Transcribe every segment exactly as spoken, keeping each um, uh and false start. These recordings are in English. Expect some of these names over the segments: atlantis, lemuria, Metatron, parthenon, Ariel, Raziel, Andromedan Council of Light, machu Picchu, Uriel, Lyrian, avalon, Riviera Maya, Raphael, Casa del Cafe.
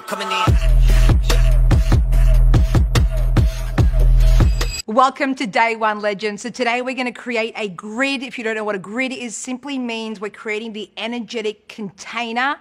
I'm coming in. Welcome to Day One, Legends. So today we're going to create a grid. If you don't know what a grid is, simply means we're creating the energetic container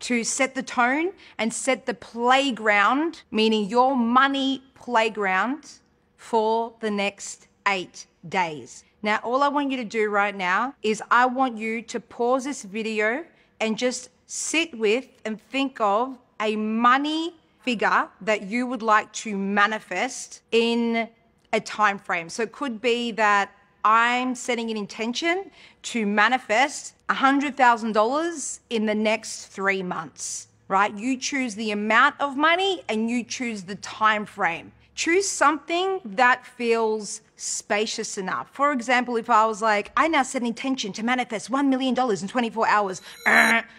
to set the tone and set the playground, meaning your money playground, for the next eight days. Now, all I want you to do right now is I want you to pause this video and just sit with and think of a money figure that you would like to manifest in a time frame. So it could be that I'm setting an intention to manifest one hundred thousand dollars in the next three months, right? You choose the amount of money and you choose the time frame. Choose something that feels spacious enough. For example, if I was like, I now set an intention to manifest one million dollars in twenty-four hours,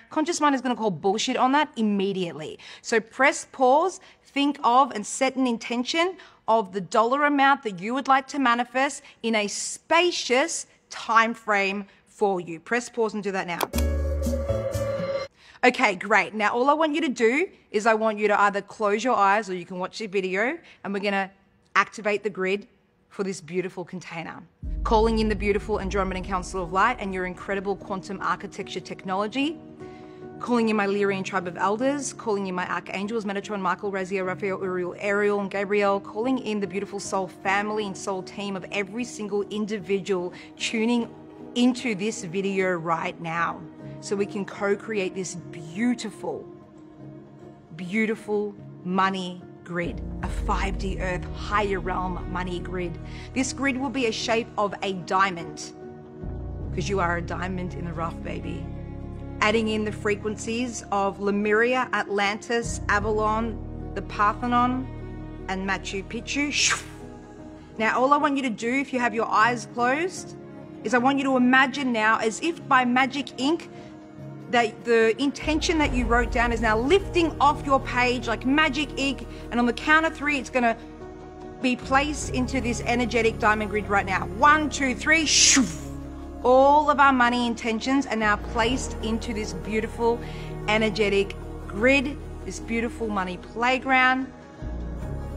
conscious mind is going to call bullshit on that immediately. So press pause, think of and set an intention of the dollar amount that you would like to manifest in a spacious time frame for you. Press pause and do that now. Okay, great. Now, all I want you to do is I want you to either close your eyes or you can watch the video, and we're going to activate the grid for this beautiful container. Calling in the beautiful Andromedan Council of Light and your incredible quantum architecture technology. Calling in my Lyrian tribe of elders. Calling in my archangels, Metatron, Michael, Raziel, Raphael, Uriel, Ariel, and Gabriel. Calling in the beautiful soul family and soul team of every single individual tuning into this video right now, so we can co-create this beautiful, beautiful money grid, a five D earth higher realm money grid. This grid will be a shape of a diamond, because you are a diamond in the rough, baby. Adding in the frequencies of Lemuria, Atlantis, Avalon, the Parthenon, and Machu Picchu. Now, all I want you to do, if you have your eyes closed, is I want you to imagine now, as if by magic ink, that the intention that you wrote down is now lifting off your page like magic ink, and on the count of three, it's gonna be placed into this energetic diamond grid right now. One, two, three, shoo! All of our money intentions are now placed into this beautiful energetic grid, this beautiful money playground.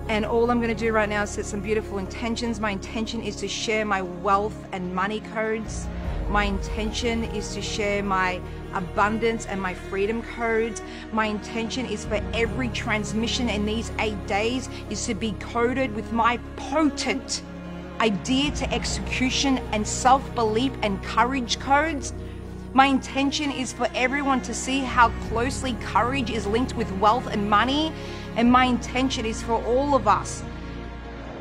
And all I'm gonna do right now is set some beautiful intentions. My intention is to share my wealth and money codes. My intention is to share my abundance and my freedom codes. My intention is for every transmission in these eight days is to be coded with my potent idea to execution and self-belief and courage codes. My intention is for everyone to see how closely courage is linked with wealth and money. And my intention is for all of us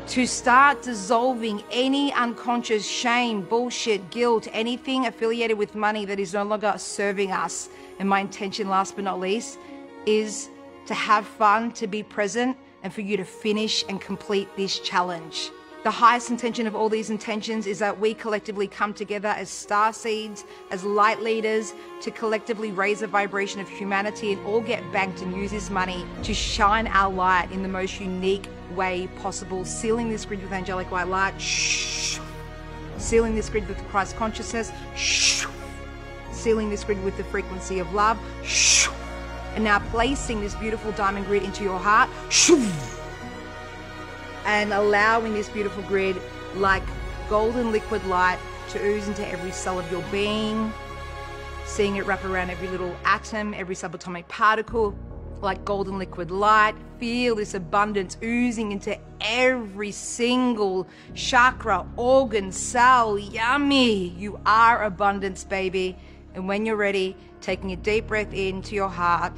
to start dissolving any unconscious shame, bullshit, guilt, anything affiliated with money that is no longer serving us. And my intention, last but not least, is to have fun, to be present, and for you to finish and complete this challenge. The highest intention of all these intentions is that we collectively come together as star seeds, as light leaders, to collectively raise the vibration of humanity and all get banked and use this money to shine our light in the most unique way possible, sealing this grid with angelic white light, shh, sealing this grid with Christ consciousness, shh, sealing this grid with the frequency of love, shh, and now placing this beautiful diamond grid into your heart, shh, and allowing this beautiful grid, like golden liquid light, to ooze into every cell of your being, seeing it wrap around every little atom, every subatomic particle, like golden liquid light. Feel this abundance oozing into every single chakra, organ, cell. Yummy! You are abundance, baby. And when you're ready, taking a deep breath into your heart,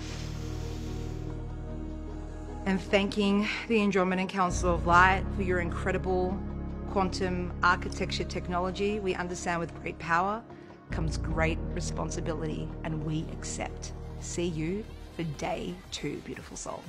and thanking the Andromedan Council of Light for your incredible quantum architecture technology. We understand with great power comes great responsibility, and we accept. See you for day two, beautiful soul.